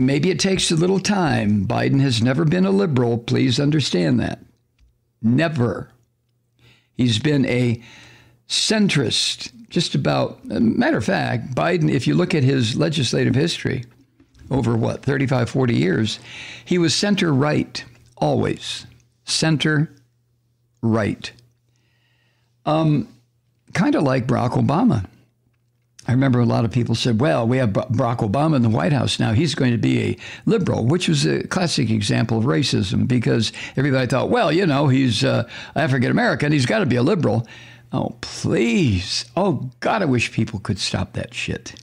Maybe it takes a little time. Biden has never been a liberal. Please understand that. Never. He's been a centrist, just about. Matter of fact, Biden, if you look at his legislative history over, 35, 40 years, he was center-right, always. Center-right. Kind of like Barack Obama. I remember a lot of people said, well, we have Barack Obama in the White House now. He's going to be a liberal, which was a classic example of racism because everybody thought, well, you know, he's African-American. He's got to be a liberal. Oh, please. Oh, God, I wish people could stop that shit.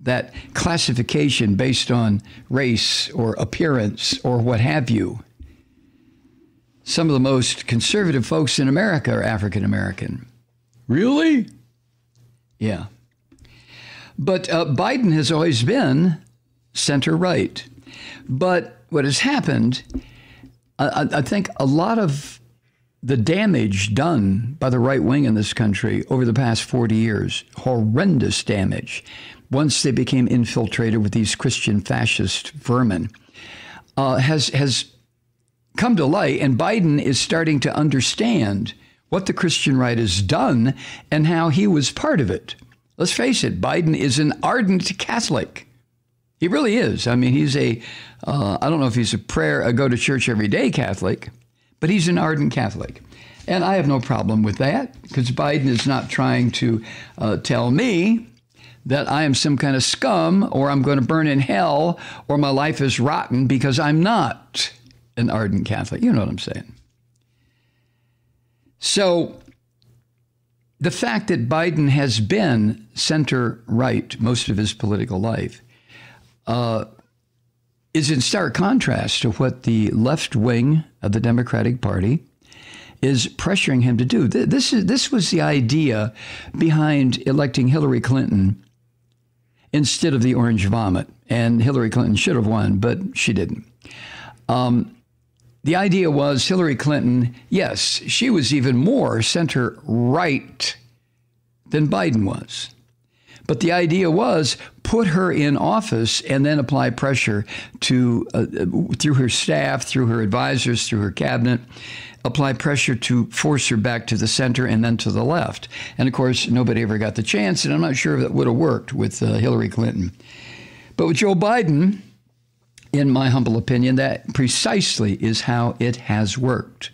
That classification based on race or appearance or what have you. Some of the most conservative folks in America are African-American. Really? Yeah. But Biden has always been center-right. But what has happened, I think a lot of the damage done by the right wing in this country over the past 40 years, horrendous damage, once they became infiltrated with these Christian fascist vermin, has come to light. And Biden is starting to understand what the Christian right has done and how he was part of it. Let's face it, Biden is an ardent Catholic. He really is. I mean, he's a, I don't know if he's a go to church every day Catholic, but he's an ardent Catholic. And I have no problem with that because Biden is not trying to tell me that I am some kind of scum or I'm going to burn in hell or my life is rotten because I'm not an ardent Catholic. You know what I'm saying? So the fact that Biden has been center-right most of his political life is in stark contrast to what the left wing of the Democratic Party is pressuring him to do. This was the idea behind electing Hillary Clinton instead of the orange vomit. And Hillary Clinton should have won, but she didn't. The idea was Hillary Clinton, yes, she was even more center-right than Biden was. But the idea was put her in office and then apply pressure to through her staff, through her advisors, through her cabinet, apply pressure to force her back to the center and then to the left. And, of course, nobody ever got the chance, and I'm not sure if that would have worked with Hillary Clinton. But with Joe Biden, in my humble opinion, that precisely is how it has worked.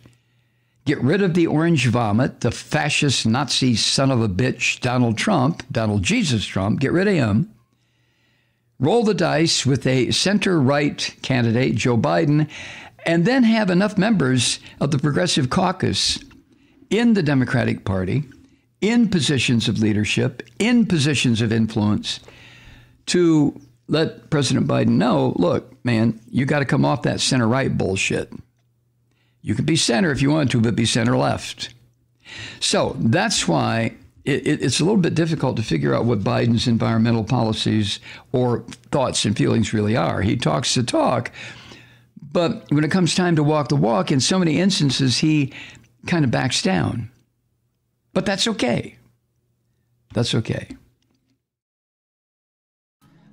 Get rid of the orange vomit, the fascist Nazi son of a bitch, Donald Trump, Donald Jesus Trump, get rid of him. Roll the dice with a center-right candidate, Joe Biden, and then have enough members of the Progressive Caucus in the Democratic Party, in positions of leadership, in positions of influence, to let President Biden know, look, man, you got to come off that center-right bullshit. You can be center if you want to, but be center-left. So that's why it's a little bit difficult to figure out what Biden's environmental policies or thoughts and feelings really are. He talks the talk, but when it comes time to walk the walk, in so many instances, he kind of backs down. But that's okay. That's okay.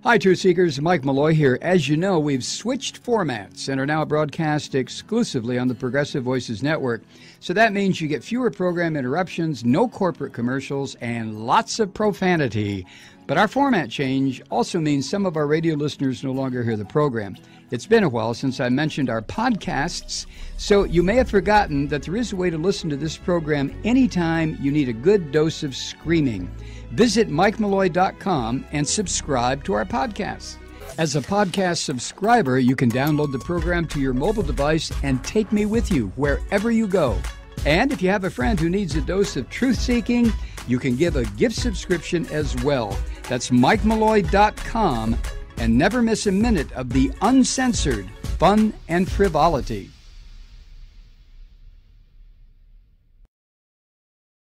Hi, Truth Seekers. Mike Malloy here. As you know, we've switched formats and are now broadcast exclusively on the Progressive Voices Network. So that means you get fewer program interruptions, no corporate commercials, and lots of profanity. But our format change also means some of our radio listeners no longer hear the program. It's been a while since I mentioned our podcasts, so you may have forgotten that there is a way to listen to this program anytime you need a good dose of screaming. Visit mikemalloy.com and subscribe to our podcast. As a podcast subscriber, you can download the program to your mobile device and take me with you wherever you go. And if you have a friend who needs a dose of truth-seeking, you can give a gift subscription as well. That's mikemalloy.com, and never miss a minute of the uncensored fun and frivolity.